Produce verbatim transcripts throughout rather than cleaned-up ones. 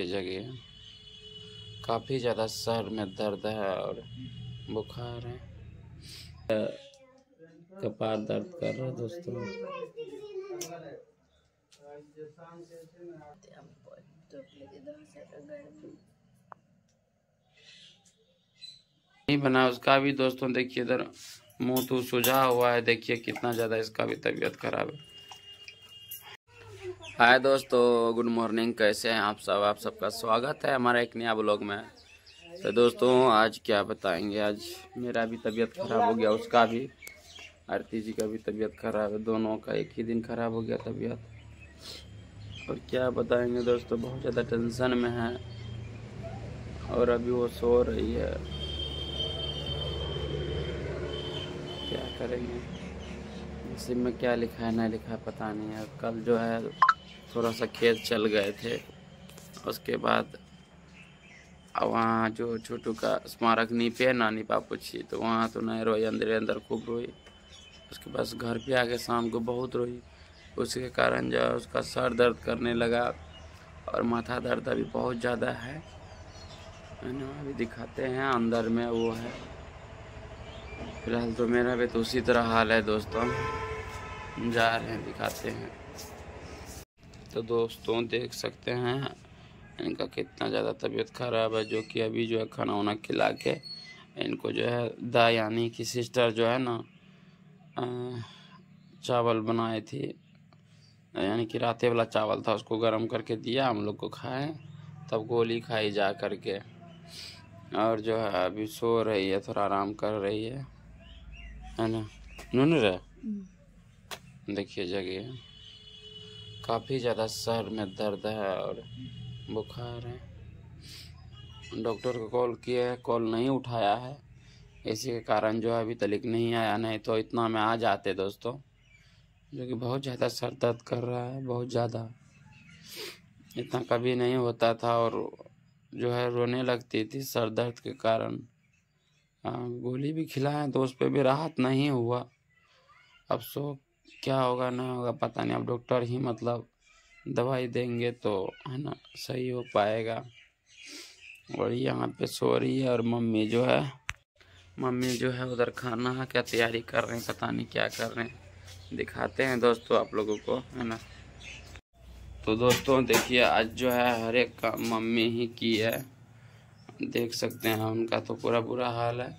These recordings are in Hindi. भेजा गया। काफ़ी ज़्यादा सर में दर्द है और बुखार है, कपार दर्द कर रहा है दोस्तों। नहीं बना उसका भी दोस्तों, देखिए इधर मुँह तो सूझा हुआ है, देखिए कितना ज़्यादा इसका भी तबीयत खराब है। हाय दोस्तों, गुड मॉर्निंग, कैसे हैं आप सब। आप सबका स्वागत है हमारा एक नया ब्लॉग में। तो दोस्तों आज क्या बताएंगे, आज मेरा भी तबीयत खराब हो गया, उसका भी, आरती जी का भी तबीयत खराब है, दोनों का एक ही दिन खराब हो गया तबीयत। और क्या बताएंगे दोस्तों, बहुत ज़्यादा टेंशन में है और अभी वो सो रही है, क्या करेंगे। इसी में क्या लिखा है ना लिखा है पता नहीं है। कल जो है थोड़ा सा खेत चल गए थे, उसके बाद वहाँ जो छोटू का स्मारक नीपे ना नीपा पूछी, तो वहाँ तो नहीं रोई, अंदर अंदर खूब रोई। उसके पास घर पे आके शाम को बहुत रोई, उसके कारण जो उसका सर दर्द करने लगा और माथा दर्द अभी बहुत ज़्यादा है। मैंने अभी दिखाते हैं अंदर में वो है। फिलहाल तो मेरा भी तो उसी तरह हाल है दोस्तों, जा रहे हैं दिखाते हैं। तो दोस्तों देख सकते हैं इनका कितना ज़्यादा तबीयत खराब है, जो कि अभी जो है खाना वाना खिला के इनको जो है दा यानी कि सिस्टर जो है ना चावल बनाए थी, यानी कि रातें वाला चावल था, उसको गर्म करके दिया हम लोग को खाएं, तब गोली खाई जा करके। और जो है अभी सो रही है, थोड़ा आराम कर रही है, है ना नून रहा। देखिए जगह काफ़ी ज़्यादा सर में दर्द है और बुखार है। डॉक्टर को कॉल किया है, कॉल नहीं उठाया है, इसी के कारण जो है अभी तक नहीं आया, नहीं तो इतना में आ जाते दोस्तों। जो कि बहुत ज़्यादा सर दर्द कर रहा है, बहुत ज़्यादा, इतना कभी नहीं होता था। और जो है रोने लगती थी सर दर्द के कारण, गोली भी खिलाएं तो उस पर भी राहत नहीं हुआ। अब सो क्या होगा ना होगा पता नहीं, अब डॉक्टर ही मतलब दवाई देंगे तो है ना सही हो पाएगा। और यहाँ पे सो रही है और मम्मी जो है मम्मी जो है उधर खाना क्या तैयारी कर रहे हैं, पता नहीं क्या कर रहे हैं, दिखाते हैं दोस्तों आप लोगों को, है ना। तो दोस्तों देखिए आज जो है हर एक काम मम्मी ही की है, देख सकते हैं उनका तो पूरा बुरा हाल है।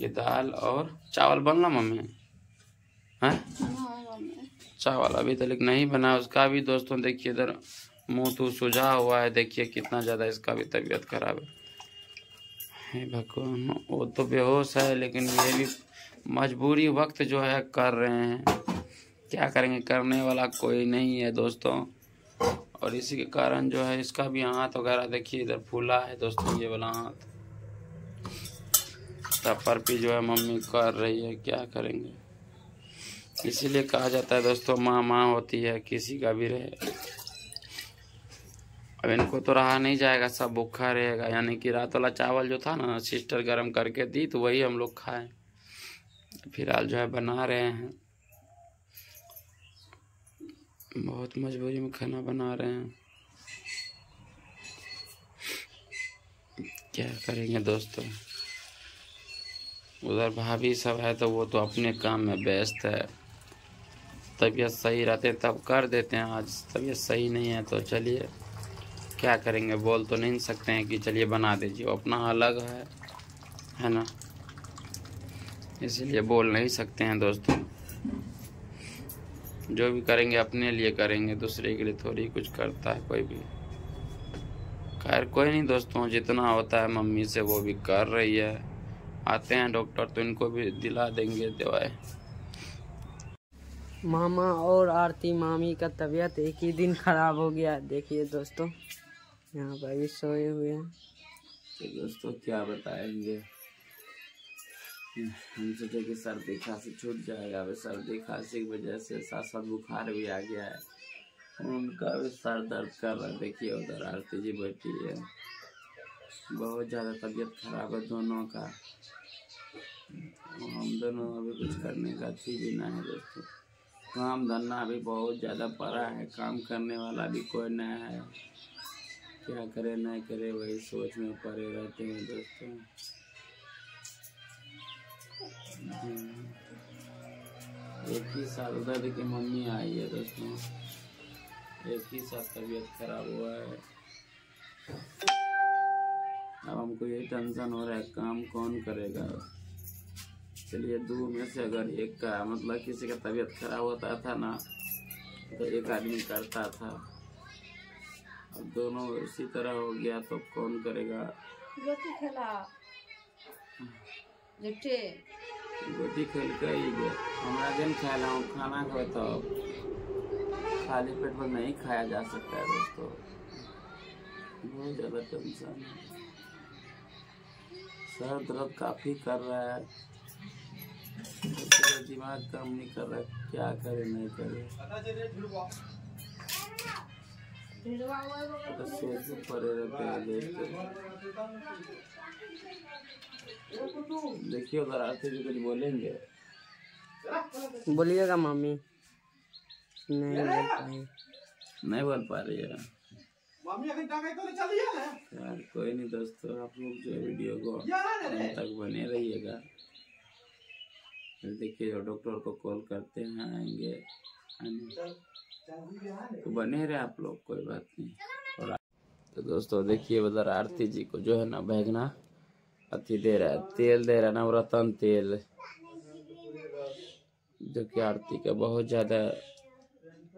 ये दाल और चावल बनना मम्मी हैं, चावल अभी तक नहीं बना। उसका भी दोस्तों देखिए इधर मुँह तो सूझा हुआ है, देखिए कितना ज़्यादा इसका भी तबीयत खराब है। हे भगवान, वो तो बेहोश है, लेकिन ये भी मजबूरी वक्त जो है कर रहे हैं, क्या करेंगे, करने वाला कोई नहीं है दोस्तों। और इसी के कारण जो है इसका भी हाथ वगैरह देखिए इधर फूला है दोस्तों, ये वाला हाथ। तपर भी जो है मम्मी कर रही है, क्या करेंगे। इसीलिए कहा जाता है दोस्तों माँ माँ होती है, किसी का भी रहे। अब इनको तो रहा नहीं जाएगा, सब भूखा रहेगा, यानी कि रात वाला चावल जो था ना सिस्टर गर्म करके दी, तो वही हम लोग खाएं। फिलहाल जो है बना रहे हैं, बहुत मजबूरी में खाना बना रहे हैं, क्या करेंगे दोस्तों। उधर भाभी सब है तो वो तो अपने काम में व्यस्त है, तबीयत सही रहते तब कर देते हैं, आज तबीयत सही नहीं है तो चलिए क्या करेंगे, बोल तो नहीं सकते हैं कि चलिए बना दीजिए, अपना अलग है, है ना, इसलिए बोल नहीं सकते हैं दोस्तों। जो भी करेंगे अपने लिए करेंगे, दूसरे के लिए थोड़ी कुछ करता है कोई भी। खैर कोई नहीं दोस्तों, जितना होता है मम्मी से वो भी कर रही है, आते हैं डॉक्टर तो इनको भी दिला देंगे दवाई। मामा और आरती मामी का तबीयत एक ही दिन खराब हो गया, देखिए दोस्तों यहाँ पर भी सोए हुए हैं। तो दोस्तों क्या बताएंगे, हम सोचे कि सर्दी खांसी छूट जाएगा, वह सर्दी खांसी की वजह से साथ साथ बुखार भी आ गया है, उनका भी सर दर्द कर रहा है। देखिए उधर आरती जी बैठी है, बहुत ज़्यादा तबीयत खराब है दोनों का, हम दोनों अभी कुछ करने का थी भी ना है दोस्तों। काम धंधा भी बहुत ज़्यादा पड़ा है, काम करने वाला भी कोई नहीं है, क्या करे ना करे वही सोच में पड़े रहते हैं दोस्तों। एक ही साथ उधर की मम्मी आई है दोस्तों, एक ही साथ तबीयत खराब हुआ है। अब हमको ये टेंशन हो रहा है काम कौन करेगा। चलिए दो में से अगर एक का मतलब किसी का तबीयत खराब होता था ना तो एक आदमी करता था, अब दोनों इसी तरह हो गया तो कौन करेगा। गोटी खेला, गोटी खेल कर हमारा दिन खेला हूँ खाना को, तो खाली पेट पर नहीं खाया जा सकता है दोस्तों, बहुत ज़्यादा टेंशन है। सर दर्द काफ़ी कर रहा है, दिमाग काम नहीं कर रहा, क्या करे नहीं करे तो सोचने पड़े रहते। देखिए अगर आरती जी कुछ बोलेंगे, बोलिएगा मम्मी। नहीं नहीं बोल पा रही है यार, कोई नहीं दोस्तों, आप लोग जो वीडियो को अंत तक बने रहिएगा। देखिए डॉक्टर को कॉल करते हैं, आएंगे तो बने रहे आप लोग, कोई बात नहीं। और तो दोस्तों देखिए उधर आरती जी को जो है ना भैगना अति दे रहा है, तेल दे रहा है, नवरत्न तेल, जो कि आरती का बहुत ज्यादा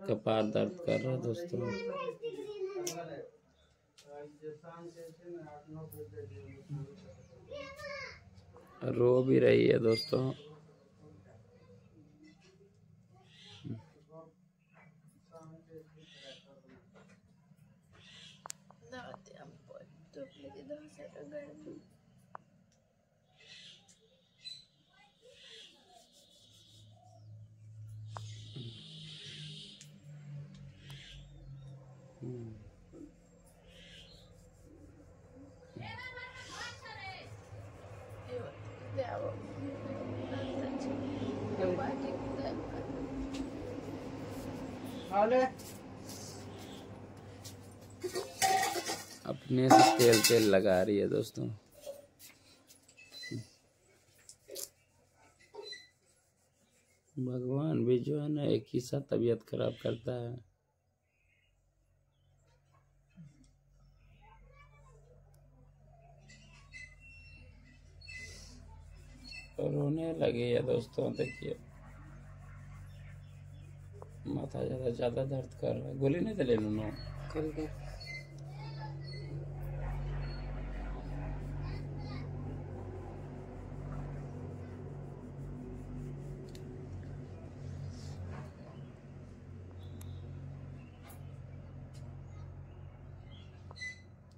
कपार दर्द कर रहा है दोस्तों, रो भी रही है दोस्तों। अपने से तेल तेल लगा रही है दोस्तों। भगवान भी जो है ना एक ही साथ तबीयत खराब करता है। रोने लगे है दोस्तों, देखिए माथा ज्यादा ज्यादा दर्द कर रहा है। गोली नहीं दे ले नो कल के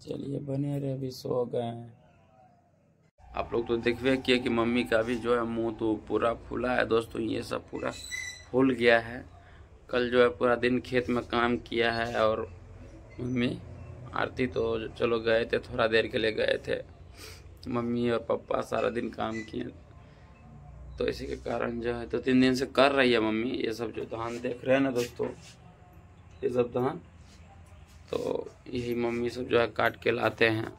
चलिए बने रहे, अभी सो गए हैं आप लोग। तो देखिए किए कि मम्मी का भी जो है मुंह तो पूरा फूला है दोस्तों, ये सब पूरा फूल गया है। कल जो है पूरा दिन खेत में काम किया है और मम्मी आरती तो चलो गए थे, थोड़ा देर के लिए गए थे, मम्मी और पापा सारा दिन काम किए, तो इसी के कारण जो है दो तो तीन दिन से कर रही है मम्मी। ये सब जो धान देख रहे हैं ना दोस्तों, ये सब धान तो यही मम्मी सब जो है काट के लाते हैं।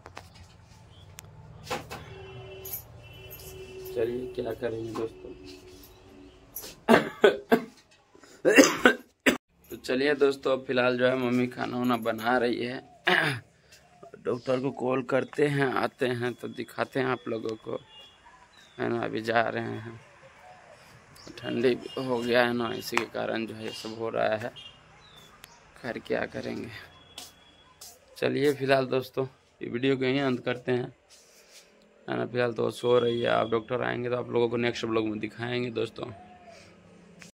चलिए क्या करेंगे दोस्तों। तो चलिए दोस्तों फिलहाल जो है मम्मी खाना वाना बना रही है, डॉक्टर को कॉल करते हैं, आते हैं तो दिखाते हैं आप लोगों को, है ना। अभी जा रहे हैं, ठंडी हो गया है ना, इसी के कारण जो है ये सब हो रहा है। खैर क्या करेंगे। चलिए फिलहाल दोस्तों ये वीडियो को यहीं अंत करते हैं, है ना। फिलहाल तो सो रही है, आप डॉक्टर आएंगे तो आप लोगों को नेक्स्ट ब्लॉग में दिखाएंगे दोस्तों।